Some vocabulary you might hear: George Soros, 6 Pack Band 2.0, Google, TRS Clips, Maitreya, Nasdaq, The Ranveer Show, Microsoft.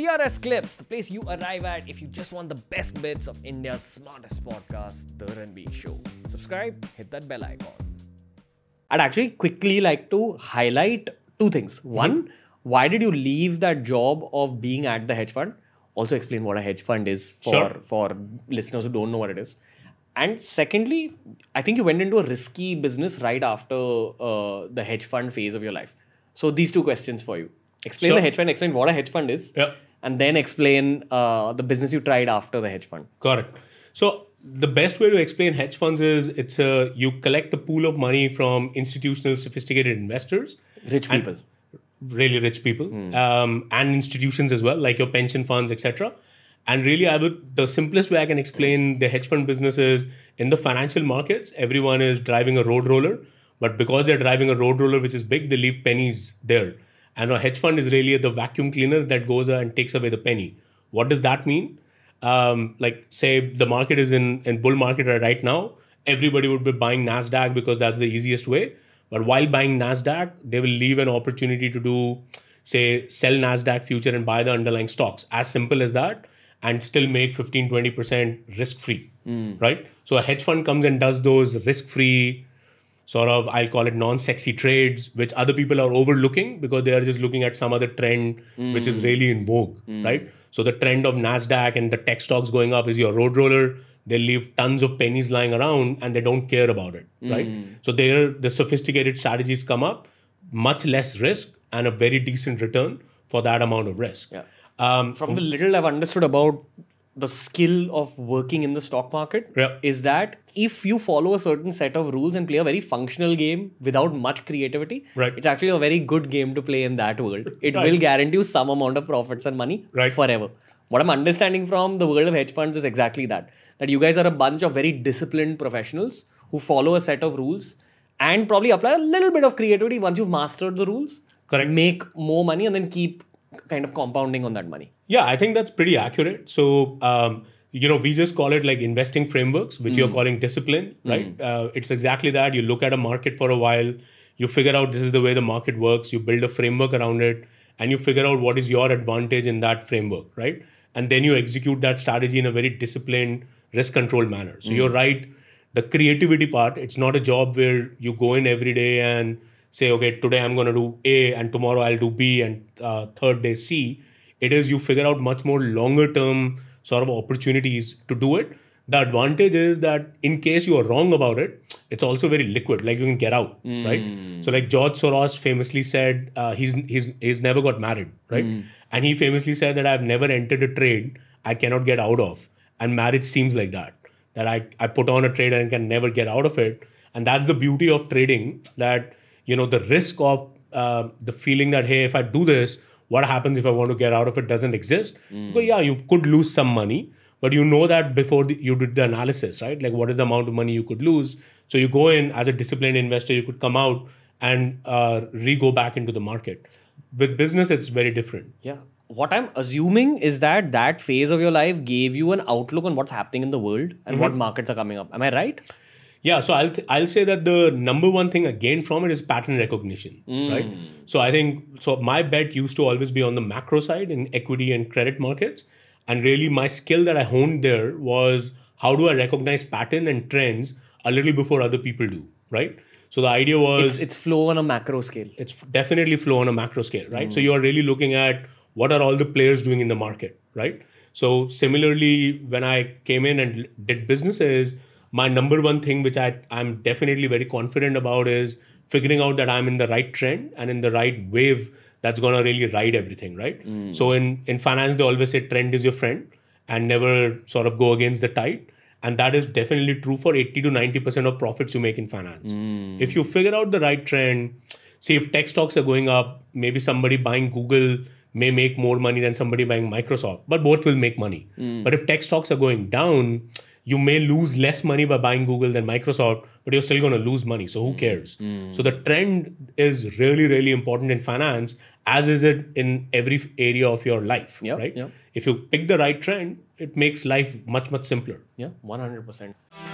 TRS Clips, the place you arrive at if you just want the best bits of India's smartest podcast, The Ranveer Show. Subscribe, hit that bell icon. I'd actually quickly like to highlight two things. One, why did you leave that job of being at the hedge fund? Also explain what a hedge fund is for listeners who don't know what it is. And secondly, I think you went into a risky business right after the hedge fund phase of your life. So these two questions for you. Explain the hedge fund, explain what a hedge fund is, and then explain the business you tried after the hedge fund. Correct. So the best way to explain hedge funds is it's a, you collect a pool of money from institutional sophisticated investors. Rich people. Really rich people. And institutions as well, like your pension funds, etc. And really, the simplest way I can explain the hedge fund business is in the financial markets, everyone is driving a road roller. But because they're driving a road roller, which is big, they leave pennies there. And a hedge fund is really the vacuum cleaner that goes and takes away the penny. What does that mean? Like, say the market is in bull market right now, everybody would be buying Nasdaq because that's the easiest way. But while buying Nasdaq, they will leave an opportunity to do, say, sell Nasdaq future and buy the underlying stocks. As simple as that, and still make 15-20% risk-free, right? So a hedge fund comes and does those risk-free sort of, I'll call it non-sexy trades, which other people are overlooking because they are just looking at some other trend which is really in vogue, right? So the trend of Nasdaq and the tech stocks going up is your road roller. They leave tons of pennies lying around and they don't care about it, right? So the sophisticated strategies come up, much less risk and a very decent return for that amount of risk. Yeah. From the little I've understood about the skill of working in the stock market is that if you follow a certain set of rules and play a very functional game without much creativity, it's actually a very good game to play in that world. It will guarantee you some amount of profits and money forever. What I'm understanding from the world of hedge funds is exactly that. That you guys are a bunch of very disciplined professionals who follow a set of rules and probably apply a little bit of creativity once you've mastered the rules. Make more money and then keep kind of compounding on that money. Yeah, I think that's pretty accurate. So, you know, we just call it like investing frameworks, which you're calling discipline, right? It's exactly that. You look at a market for a while, you figure out this is the way the market works, you build a framework around it, and you figure out what is your advantage in that framework, right? And then you execute that strategy in a very disciplined, risk-controlled manner. So you're right, the creativity part, it's not a job where you go in every day and say, okay, today I'm going to do A and tomorrow I'll do B and third day C. It is you figure out much more longer term sort of opportunities to do it. The advantage is that in case you are wrong about it, it's also very liquid, like you can get out, right? So like George Soros famously said, he's never got married, right? And he famously said that I've never entered a trade I cannot get out of. And marriage seems like that, that I put on a trade and can never get out of it. And that's the beauty of trading, that you know, the risk of the feeling that, hey, if I do this, what happens if I want to get out of it doesn't exist. Because yeah, you could lose some money, but you know that before you did the analysis, right? Like what is the amount of money you could lose? So you go in as a disciplined investor, you could come out and re-go back into the market. With business, it's very different. Yeah. What I'm assuming is that that phase of your life gave you an outlook on what's happening in the world and what markets are coming up. Am I right? Yeah, so I'll say that the number one thing I gained from it is pattern recognition, right? So I think, so my bet used to always be on the macro side in equity and credit markets. And really my skill that I honed there was how do I recognize pattern and trends a little before other people do, right? So the idea was... It's flow on a macro scale. It's definitely flow on a macro scale, right? So you're really looking at what are all the players doing in the market, right? So similarly, when I came in and did businesses, my number one thing which I'm definitely very confident about is figuring out that I'm in the right trend and in the right wave that's going to really ride everything, right? So in finance, they always say trend is your friend and never sort of go against the tide. And that is definitely true for 80 to 90% of profits you make in finance. If you figure out the right trend, see if tech stocks are going up, maybe somebody buying Google may make more money than somebody buying Microsoft, but both will make money. But if tech stocks are going down, you may lose less money by buying Google than Microsoft, but you're still going to lose money. So who cares? So the trend is really, really important in finance, as is it in every area of your life, right? If you pick the right trend, it makes life much, much simpler. Yeah, 100%.